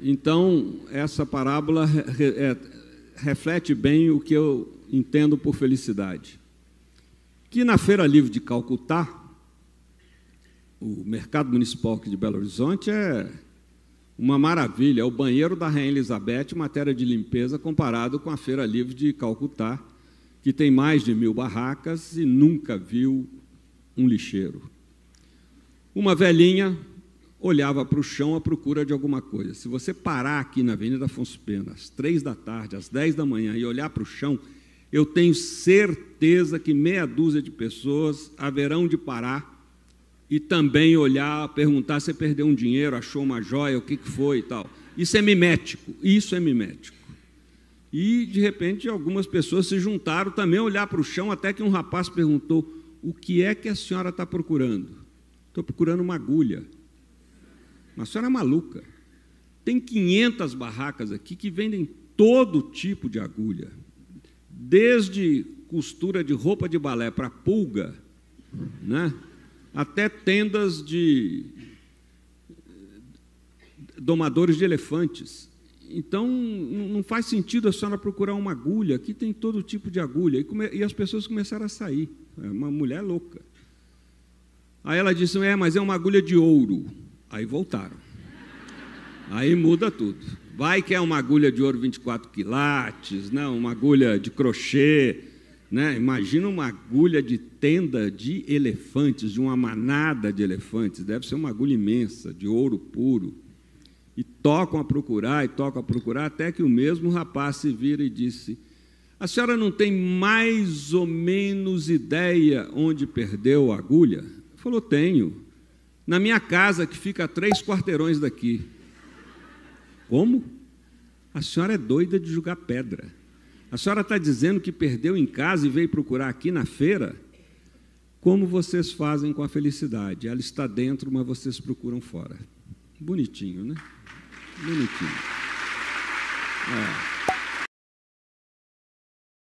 Então, essa parábola reflete bem o que eu entendo por felicidade. Que na Feira Livre de Calcutá, o mercado municipal aqui de Belo Horizonte é uma maravilha, é o banheiro da Rainha Elizabeth, matéria de limpeza, comparado com a Feira Livre de Calcutá, que tem mais de 1000 barracas e nunca viu um lixeiro. Uma velhinha olhava para o chão à procura de alguma coisa. Se você parar aqui na Avenida Afonso Pena, às 3 da tarde, às 10 da manhã, e olhar para o chão, eu tenho certeza que meia dúzia de pessoas haverão de parar e também olhar, perguntar se perdeu um dinheiro, achou uma joia, o que foi e tal. Isso é mimético, isso é mimético. E, de repente, algumas pessoas se juntaram também a olhar para o chão, até que um rapaz perguntou: o que a senhora está procurando? Estou procurando uma agulha. Mas a senhora é maluca. Tem 500 barracas aqui que vendem todo tipo de agulha, desde costura de roupa de balé para pulga, né? Até tendas de domadores de elefantes. Então, não faz sentido a senhora procurar uma agulha, aqui tem todo tipo de agulha. E as pessoas começaram a sair, uma mulher louca. Aí ela disse: mas é uma agulha de ouro. Aí voltaram. Aí muda tudo. Vai que é uma agulha de ouro 24 quilates, né? Uma agulha de crochê. Né? Imagina uma agulha de tenda de elefantes, de uma manada de elefantes. Deve ser uma agulha imensa, de ouro puro. E tocam a procurar, até que o mesmo rapaz se vira e disse: a senhora não tem mais ou menos ideia onde perdeu a agulha? Falou: tenho. Na minha casa, que fica a 3 quarteirões daqui. Como? A senhora é doida de jogar pedra. A senhora está dizendo que perdeu em casa e veio procurar aqui na feira? Como vocês fazem com a felicidade? Ela está dentro, mas vocês procuram fora. Bonitinho, né? Bonitinho. É.